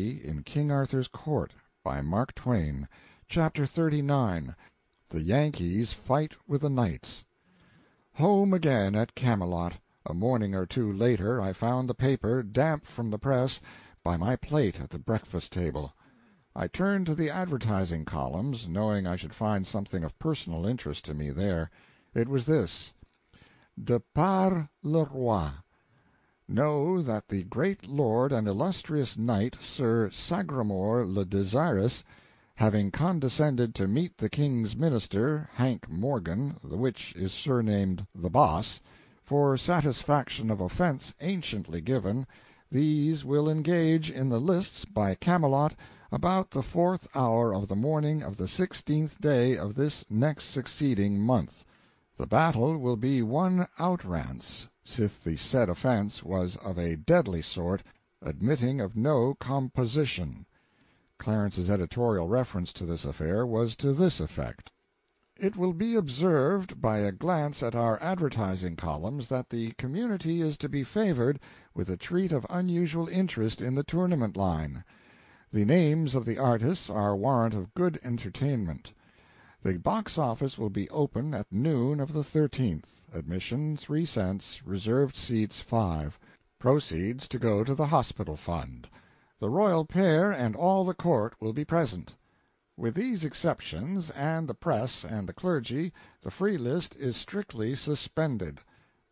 in King Arthur's Court, by Mark Twain, Chapter 39, The Yankees Fight with the Knights. Home again at Camelot. A morning or two later I found the paper, damp from the press, by my plate at the breakfast table. I turned to the advertising columns, knowing I should find something of personal interest to me there. It was this: De par le Roi. Know that the great lord and illustrious knight Sir Sagramor Le Desirous, having condescended to meet the king's minister, Hank Morgan, the which is surnamed the Boss, for satisfaction of offence anciently given, these will engage in the lists by Camelot about the 4th hour of the morning of the 16th day of this next succeeding month. The battle will be one outrance, sith the said offence was of a deadly sort, admitting of no composition. Clarence's editorial reference to this affair was to this effect: It will be observed by a glance at our advertising columns that the community is to be favored with a treat of unusual interest in the tournament line. The names of the artists are warrant of good entertainment. The box office will be open at noon of the 13th. Admission 3 cents, reserved seats 5. Proceeds to go to the hospital fund. The royal pair and all the court will be present. With these exceptions, and the press and the clergy, the free list is strictly suspended.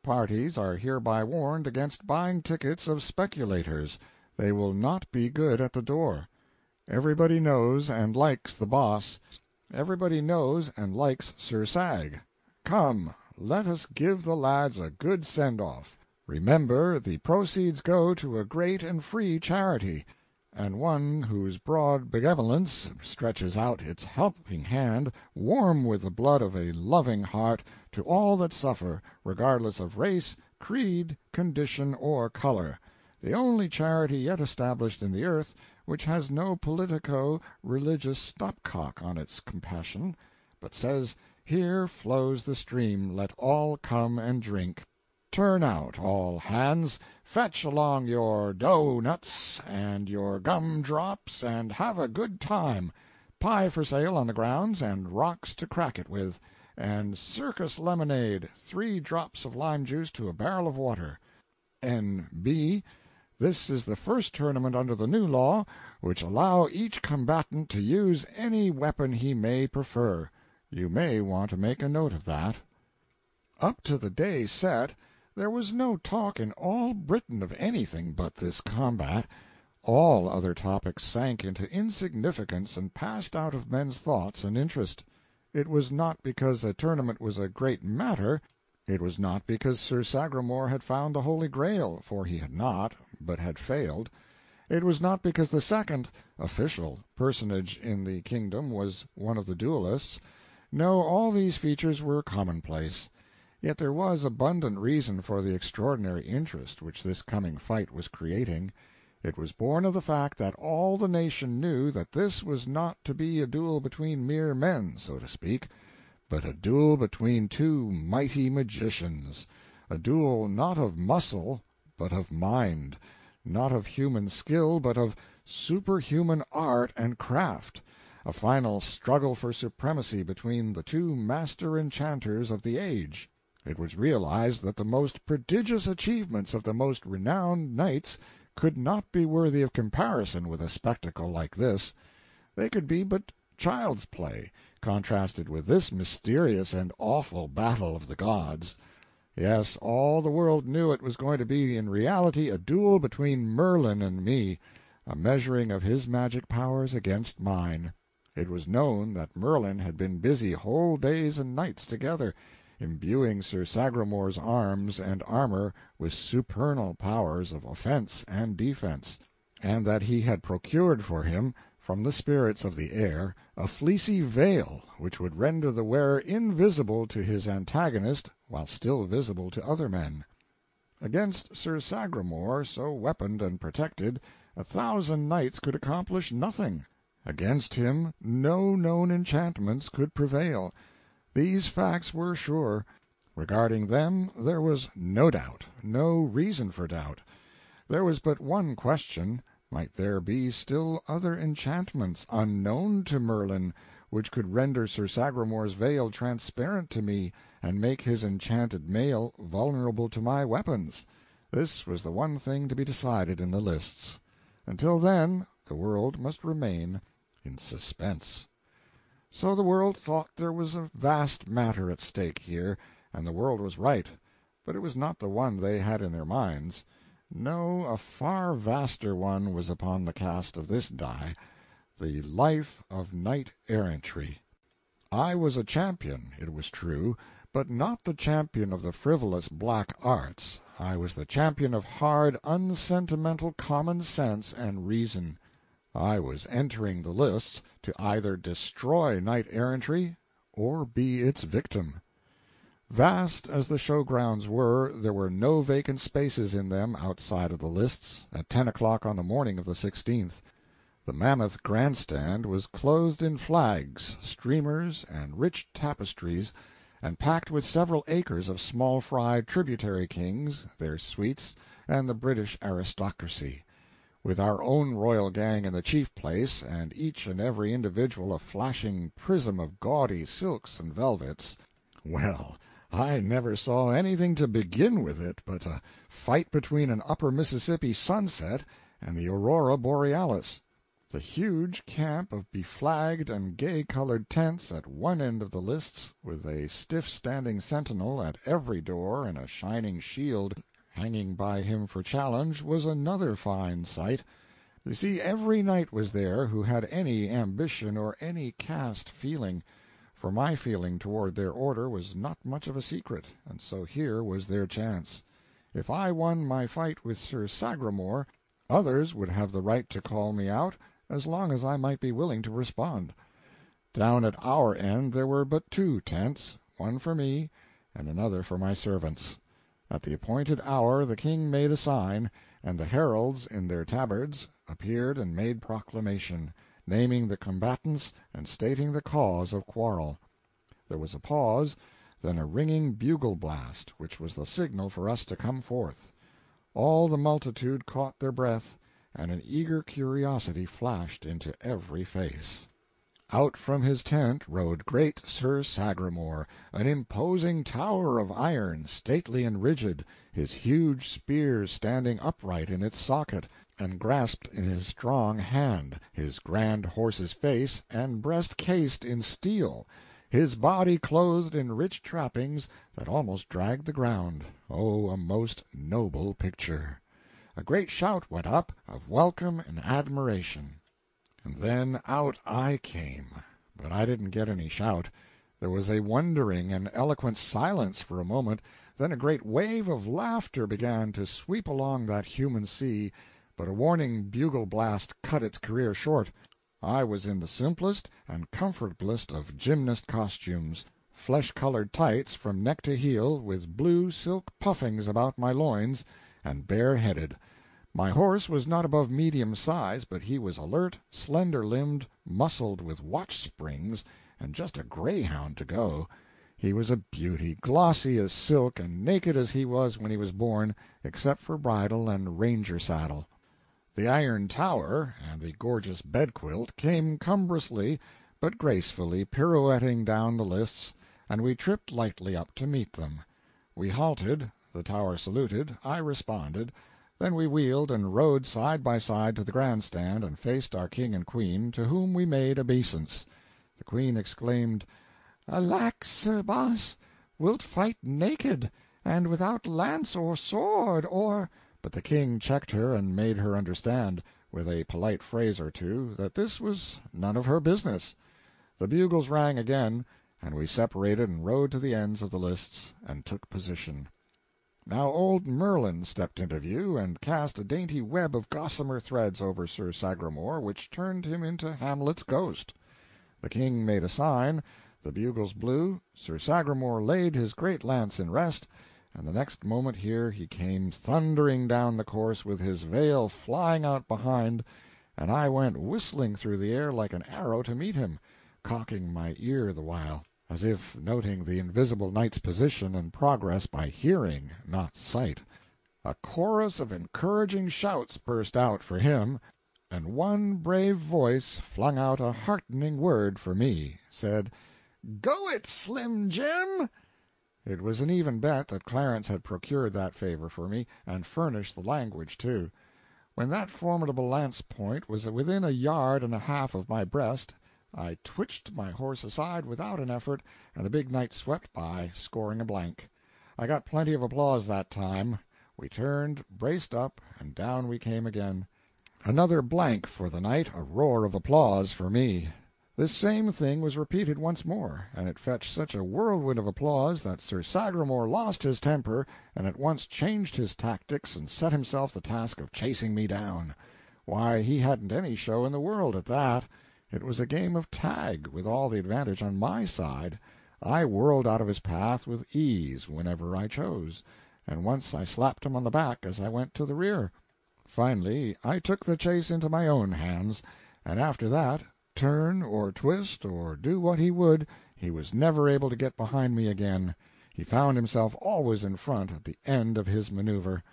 Parties are hereby warned against buying tickets of speculators. They will not be good at the door. Everybody knows and likes the Boss. Everybody knows and likes Sir Sag. Come, let us give the lads a good send-off. Remember, the proceeds go to a great and free charity, and one whose broad benevolence stretches out its helping hand, warm with the blood of a loving heart, to all that suffer, regardless of race, creed, condition, or color, the only charity yet established in the earth which has no politico-religious stopcock on its compassion, but says, here flows the stream, let all come and drink. Turn out, all hands, fetch along your doughnuts and your gum-drops, and have a good time. Pie for sale on the grounds, and rocks to crack it with, and circus lemonade, 3 drops of lime juice to a barrel of water. N.B. This is the first tournament under the new law which allow each combatant to use any weapon he may prefer. You may want to make a note of that. Up to the day set, there was no talk in all Britain of anything but this combat. All other topics sank into insignificance and passed out of men's thoughts and interest. It was not because a tournament was a great matter. It was not because Sir Sagramor had found the Holy Grail, for he had not, but had failed. It was not because the second official personage in the kingdom was one of the duelists. No, all these features were commonplace. Yet there was abundant reason for the extraordinary interest which this coming fight was creating. It was born of the fact that all the nation knew that this was not to be a duel between mere men, so to speak, but a duel between two mighty magicians, a duel not of muscle, but of mind, not of human skill, but of superhuman art and craft, a final struggle for supremacy between the two master enchanters of the age. It was realized that the most prodigious achievements of the most renowned knights could not be worthy of comparison with a spectacle like this. They could be but child's play, contrasted with this mysterious and awful battle of the gods. Yes, all the world knew it was going to be in reality a duel between Merlin and me, a measuring of his magic powers against mine. It was known that Merlin had been busy whole days and nights together, imbuing Sir Sagramor's arms and armor with supernal powers of offense and defense, and that he had procured for him, from the spirits of the air, a fleecy veil which would render the wearer invisible to his antagonist while still visible to other men. Against Sir Sagramor, so weaponed and protected, 1,000 knights could accomplish nothing. Against him no known enchantments could prevail. These facts were sure. Regarding them there was no doubt, no reason for doubt. There was but one question, might there be still other enchantments, unknown to Merlin, which could render Sir Sagramore's veil transparent to me, and make his enchanted mail vulnerable to my weapons? This was the one thing to be decided in the lists. Until then, the world must remain in suspense. So the world thought there was a vast matter at stake here, and the world was right, but it was not the one they had in their minds. No, a far vaster one was upon the cast of this die, the life of knight-errantry. I was a champion, it was true, but not the champion of the frivolous black arts. I was the champion of hard, unsentimental common sense and reason. I was entering the lists to either destroy knight-errantry or be its victim. Vast as the show-grounds were, there were no vacant spaces in them outside of the lists at 10 o'clock on the morning of the 16th. The mammoth grandstand was clothed in flags, streamers, and rich tapestries, and packed with several acres of small-fry tributary kings, their suites, and the British aristocracy. With our own royal gang in the chief place, and each and every individual a flashing prism of gaudy silks and velvets, well, I never saw anything to begin with it but a fight between an Upper Mississippi sunset and the Aurora Borealis. The huge camp of beflagged and gay-colored tents at one end of the lists, with a stiff-standing sentinel at every door and a shining shield hanging by him for challenge, was another fine sight. You see, every knight was there who had any ambition or any caste feeling, for my feeling toward their order was not much of a secret, and so here was their chance. If I won my fight with Sir Sagramor, others would have the right to call me out, as long as I might be willing to respond. Down at our end there were but two tents, one for me, and another for my servants. At the appointed hour the king made a sign, and the heralds in their tabards appeared and made proclamation, naming the combatants and stating the cause of quarrel. There was a pause, then a ringing bugle blast, which was the signal for us to come forth. All the multitude caught their breath, and an eager curiosity flashed into every face. Out from his tent rode great Sir Sagramor, an imposing tower of iron, stately and rigid, his huge spear standing upright in its socket, and grasped in his strong hand, his grand horse's face and breast cased in steel, his body clothed in rich trappings that almost dragged the ground. Oh, a most noble picture! A great shout went up of welcome and admiration. And then out I came, but I didn't get any shout. There was a wondering and eloquent silence for a moment, then a great wave of laughter began to sweep along that human sea, but a warning bugle blast cut its career short. I was in the simplest and comfortablest of gymnast costumes, flesh-colored tights from neck to heel, with blue silk puffings about my loins, and bare-headed. My horse was not above medium size, but he was alert, slender-limbed, muscled with watch-springs, and just a greyhound to go. He was a beauty, glossy as silk, and naked as he was when he was born, except for bridle and ranger-saddle. The iron tower and the gorgeous bed-quilt came cumbrously but gracefully pirouetting down the lists, and we tripped lightly up to meet them. We halted, the tower saluted, I responded, then we wheeled and rode side by side to the grandstand and faced our king and queen, to whom we made obeisance. The queen exclaimed, "Alack, Sir Boss, wilt fight naked, and without lance or sword, or—" But the king checked her and made her understand, with a polite phrase or two, that this was none of her business. The bugles rang again, and we separated and rode to the ends of the lists, and took position. Now old Merlin stepped into view, and cast a dainty web of gossamer threads over Sir Sagramor, which turned him into Hamlet's ghost. The king made a sign, the bugles blew, Sir Sagramor laid his great lance in rest, and the next moment here he came thundering down the course with his veil flying out behind, and I went whistling through the air like an arrow to meet him, cocking my ear the while, as if noting the invisible knight's position and progress by hearing, not sight. A chorus of encouraging shouts burst out for him, and one brave voice flung out a heartening word for me, said, "Go it, Slim Jim!" It was an even bet that Clarence had procured that favor for me, and furnished the language, too. When that formidable lance-point was within a yard and a half of my breast, I twitched my horse aside without an effort, and the big knight swept by, scoring a blank. I got plenty of applause that time. We turned, braced up, and down we came again. Another blank for the knight, a roar of applause for me. This same thing was repeated once more, and it fetched such a whirlwind of applause that Sir Sagramor lost his temper, and at once changed his tactics and set himself the task of chasing me down. Why, he hadn't any show in the world at that. It was a game of tag, with all the advantage on my side. I whirled out of his path with ease whenever I chose, and once I slapped him on the back as I went to the rear. Finally, I took the chase into my own hands, and after that, turn or twist or do what he would, he was never able to get behind me again. He found himself always in front at the end of his maneuver.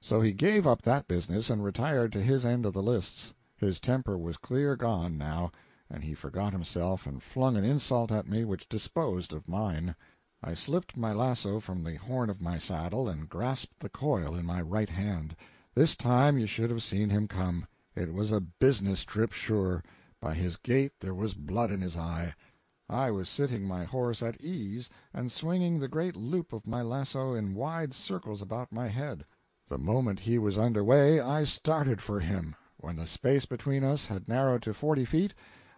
So he gave up that business and retired to his end of the lists. His temper was clear gone now, and he forgot himself and flung an insult at me which disposed of mine. I slipped my lasso from the horn of my saddle and grasped the coil in my right hand. This time you should have seen him come. It was a business trip, sure. By his gait there was blood in his eye. I was sitting my horse at ease, and swinging the great loop of my lasso in wide circles about my head. The moment he was under way, I started for him. When the space between us had narrowed to 40 feet,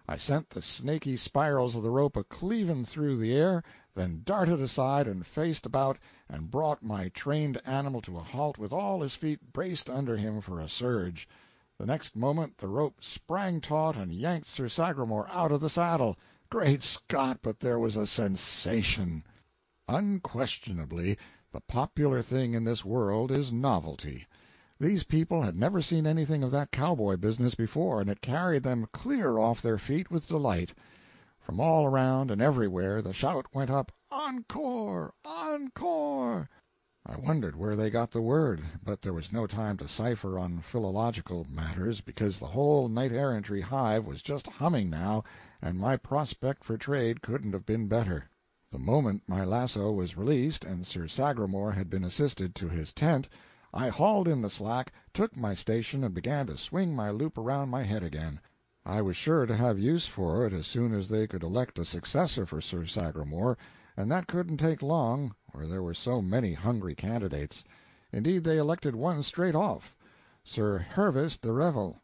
I sent the snaky spirals of the rope a-cleaving through the air, then darted aside and faced about, and brought my trained animal to a halt with all his feet braced under him for a surge. The next moment the rope sprang taut and yanked Sir Sagramor out of the saddle. Great Scott, but there was a sensation! Unquestionably, the popular thing in this world is novelty. These people had never seen anything of that cowboy business before, and it carried them clear off their feet with delight. From all around and everywhere the shout went up, "Encore! Encore!" I wondered where they got the word, but there was no time to cipher on philological matters, because the whole knight-errantry hive was just humming now, and my prospect for trade couldn't have been better. The moment my lasso was released, and Sir Sagramor had been assisted to his tent, I hauled in the slack, took my station, and began to swing my loop around my head again. I was sure to have use for it as soon as they could elect a successor for Sir Sagramor, and that couldn't take long, where there were so many hungry candidates. Indeed, they elected one straight off, Sir Hervis de Revel.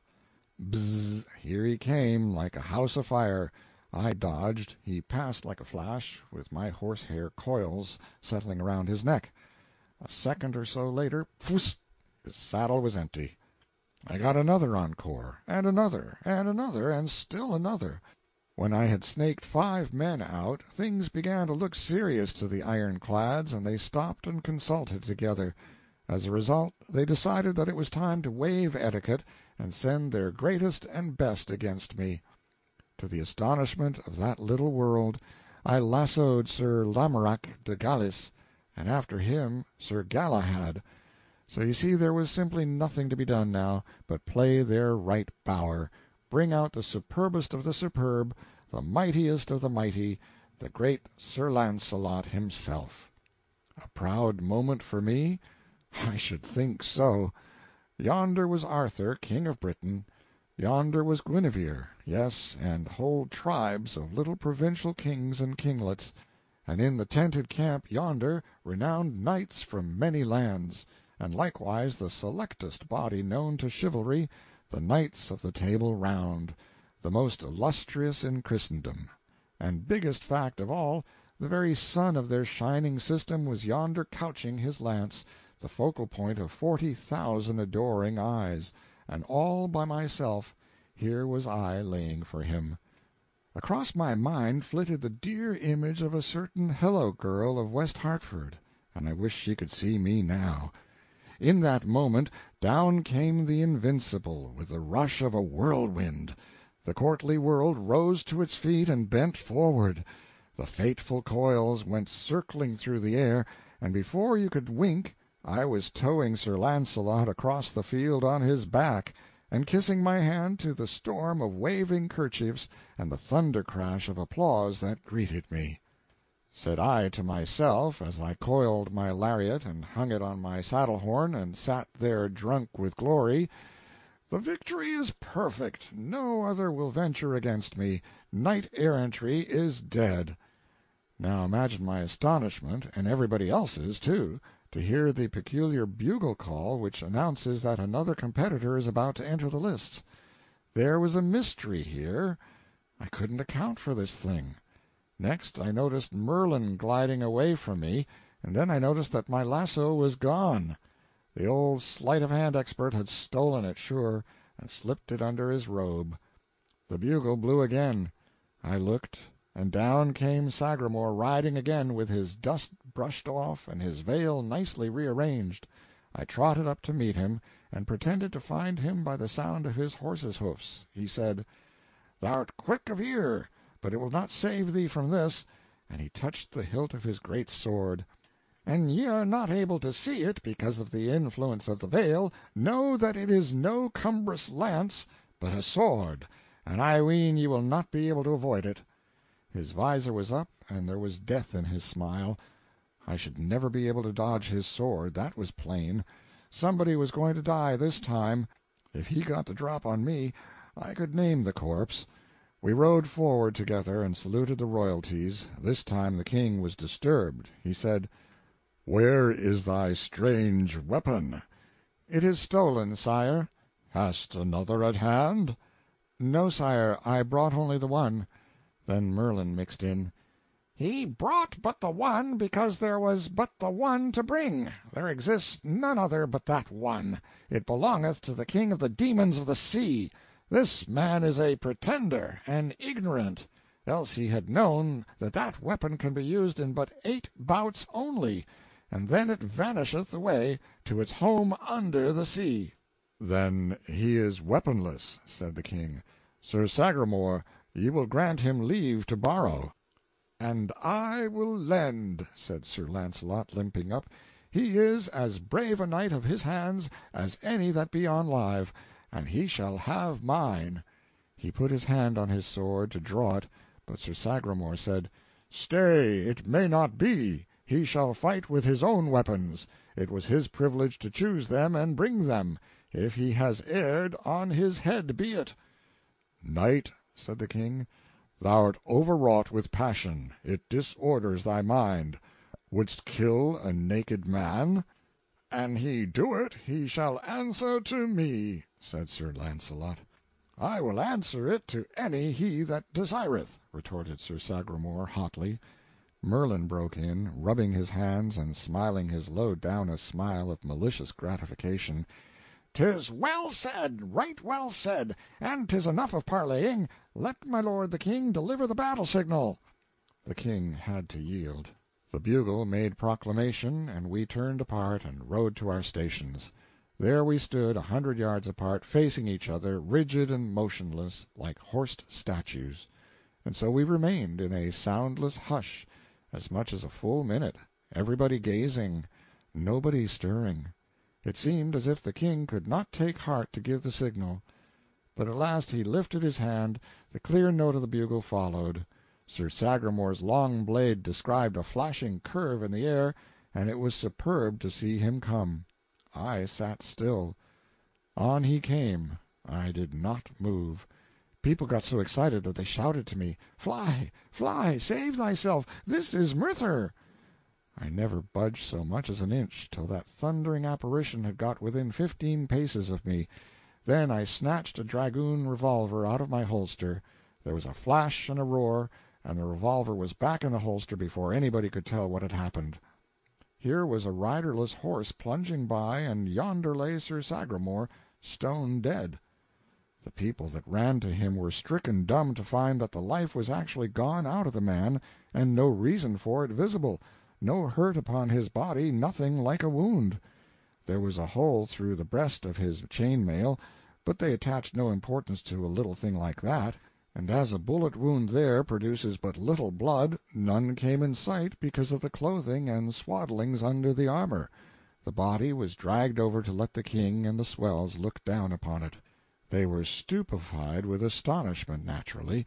Bzzz! Here he came, like a house afire. I dodged, he passed like a flash, with my horsehair coils settling around his neck. A second or so later, pfft! His saddle was empty. I got another encore, and another, and another, and still another. When I had snaked 5 men out, things began to look serious to the ironclads, and they stopped and consulted together. As a result, they decided that it was time to waive etiquette and send their greatest and best against me. To the astonishment of that little world, I lassoed Sir Lamorak de Galis, and after him Sir Galahad. So you see there was simply nothing to be done now but play their right bower, bring out the superbest of the superb, the mightiest of the mighty, the great Sir Lancelot himself. A proud moment for me? I should think so. Yonder was Arthur, King of Britain. Yonder was Guinevere, yes, and whole tribes of little provincial kings and kinglets, and in the tented camp yonder renowned knights from many lands, and likewise the selectest body known to chivalry, the Knights of the Table Round, the most illustrious in Christendom. And biggest fact of all, the very sun of their shining system was yonder couching his lance, the focal point of 40,000 adoring eyes, and all by myself, here was I laying for him. Across my mind flitted the dear image of a certain hello girl of West Hartford, and I wish she could see me now. In that moment down came the invincible with the rush of a whirlwind. The courtly world rose to its feet and bent forward. The fateful coils went circling through the air, and before you could wink I was towing Sir Lancelot across the field on his back, and kissing my hand to the storm of waving kerchiefs and the thunder-crash of applause that greeted me. Said I to myself, as I coiled my lariat and hung it on my saddle-horn and sat there drunk with glory, "The victory is perfect. No other will venture against me. Knight-errantry is dead." Now imagine my astonishment, and everybody else's, too, to hear the peculiar bugle call which announces that another competitor is about to enter the lists. There was a mystery here. I couldn't account for this thing. Next I noticed Merlin gliding away from me, and then I noticed that my lasso was gone. The old sleight-of-hand expert had stolen it, sure, and slipped it under his robe. The bugle blew again. I looked, and down came Sagramor riding again, with his dust brushed off and his veil nicely rearranged. I trotted up to meet him, and pretended to find him by the sound of his horse's hoofs. He said, "Thou'rt quick of ear, but it will not save thee from this," and he touched the hilt of his great sword. "An ye are not able to see it because of the influence of the veil, know that it is no cumbrous lance, but a sword, and I ween ye will not be able to avoid it." His visor was up, and there was death in his smile. I should never be able to dodge his sword, that was plain. Somebody was going to die this time. If he got the drop on me, I could name the corpse. We rode forward together and saluted the royalties. This time the king was disturbed. He said, "Where is thy strange weapon?" "It is stolen, sire." "Hast another at hand?" "No, sire, I brought only the one." Then Merlin mixed in, "He brought but the one because there was but the one to bring. There exists none other but that one. It belongeth to the king of the demons of the sea. This man is a pretender, and ignorant, else he had known that that weapon can be used in but 8 bouts only, and then it vanisheth away to its home under the sea." "Then he is weaponless," said the king. "Sir Sagramor, ye will grant him leave to borrow." "And I will lend," said Sir Lancelot, limping up. "He is as brave a knight of his hands as any that be on live, and he shall have mine." He put his hand on his sword to draw it, but Sir Sagramor said, "Stay, it may not be. He shall fight with his own weapons. It was his privilege to choose them and bring them. If he has erred, on his head be it." "Knight," said the king, "thou'rt overwrought with passion. It disorders thy mind. Wouldst kill a naked man?" "An he do it, he shall answer to me," said Sir Lancelot. "I will answer it to any he that desireth," retorted Sir Sagramor hotly. Merlin broke in, rubbing his hands and smiling his low-downest smile of malicious gratification. "'Tis well said, right well said, and 'tis enough of parleying. Let my lord the king deliver the battle signal." The king had to yield. The bugle made proclamation, and we turned apart and rode to our stations. There we stood 100 yards apart, facing each other, rigid and motionless, like horsed statues. And so we remained in a soundless hush, as much as a full minute, everybody gazing, nobody stirring. It seemed as if the king could not take heart to give the signal. But at last he lifted his hand, the clear note of the bugle followed. Sir Sagramor's long blade described a flashing curve in the air, and it was superb to see him come. I sat still. On he came. I did not move. People got so excited that they shouted to me, "Fly, fly, save thyself, this is murther!" I never budged so much as an inch till that thundering apparition had got within 15 paces of me. Then I snatched a dragoon revolver out of my holster. There was a flash and a roar, and the revolver was back in the holster before anybody could tell what had happened. Here was a riderless horse plunging by, and yonder lay Sir Sagramor, stone dead. The people that ran to him were stricken dumb to find that the life was actually gone out of the man, and no reason for it visible. No hurt upon his body, nothing like a wound. There was a hole through the breast of his chain-mail, but they attached no importance to a little thing like that, and as a bullet wound there produces but little blood, none came in sight because of the clothing and swaddlings under the armor. The body was dragged over to let the king and the swells look down upon it. They were stupefied with astonishment, naturally.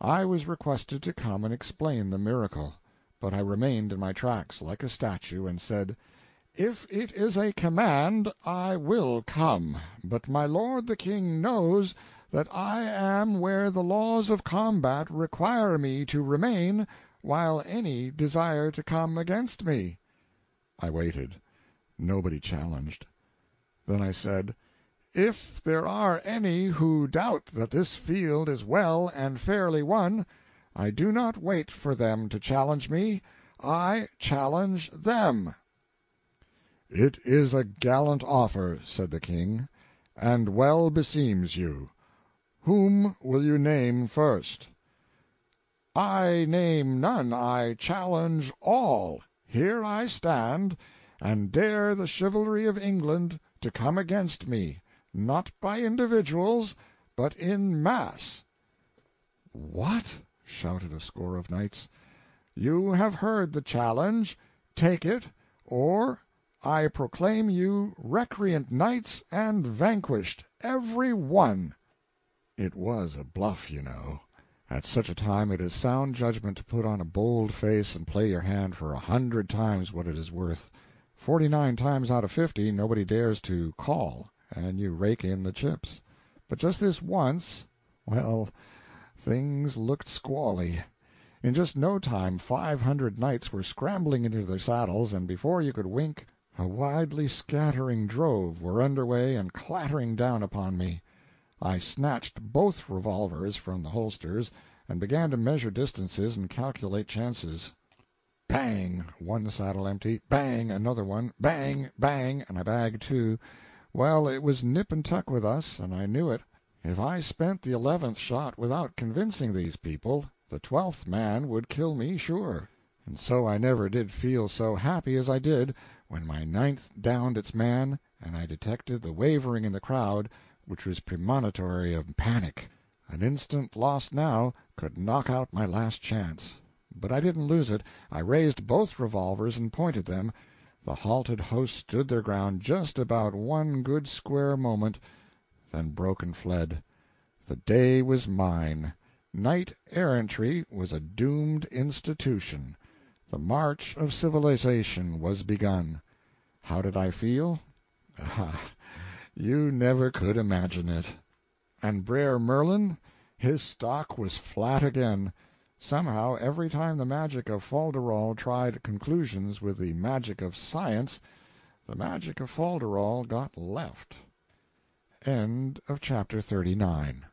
I was requested to come and explain the miracle, but I remained in my tracks like a statue, and said, "If it is a command, I will come, but my lord the king knows that I am where the laws of combat require me to remain while any desire to come against me." I waited. Nobody challenged. Then I said, "If there are any who doubt that this field is well and fairly won, I do not wait for them to challenge me. I challenge them." "It is a gallant offer," said the king, "and well beseems you. Whom will you name first?" "I name none. I challenge all. Here I stand, and dare the chivalry of England to come against me. Not by individuals, but in mass." "What?" shouted a score of knights. "You have heard the challenge. Take it, or I proclaim you recreant knights and vanquished, every one." It was a bluff, you know. At such a time it is sound judgment to put on a bold face and play your hand for 100 times what it is worth. 49 times out of 50 nobody dares to call, and you rake in the chips. But just this once, well, things looked squally. In just no time 500 knights were scrambling into their saddles, and before you could wink, a widely scattering drove were under way and clattering down upon me. I snatched both revolvers from the holsters, and began to measure distances and calculate chances. Bang! One saddle empty. Bang! Another one. Bang! Bang! And I bagged two. Well, it was nip and tuck with us, and I knew it. If I spent the 11th shot without convincing these people, the 12th man would kill me sure. And so I never did feel so happy as I did when my 9th downed its man, and I detected the wavering in the crowd, which was premonitory of panic. An instant lost now could knock out my last chance. But I didn't lose it. I raised both revolvers and pointed them. The halted host stood their ground just about one good square moment, then broke and fled. The day was mine. Knight-errantry was a doomed institution. The march of civilization was begun. How did I feel? Ah, you never could imagine it. And Brer Merlin, his stock was flat again. Somehow, every time the magic of Fol-de-rol tried conclusions with the magic of science, the magic of Fol-de-rol got left. End of Chapter 39.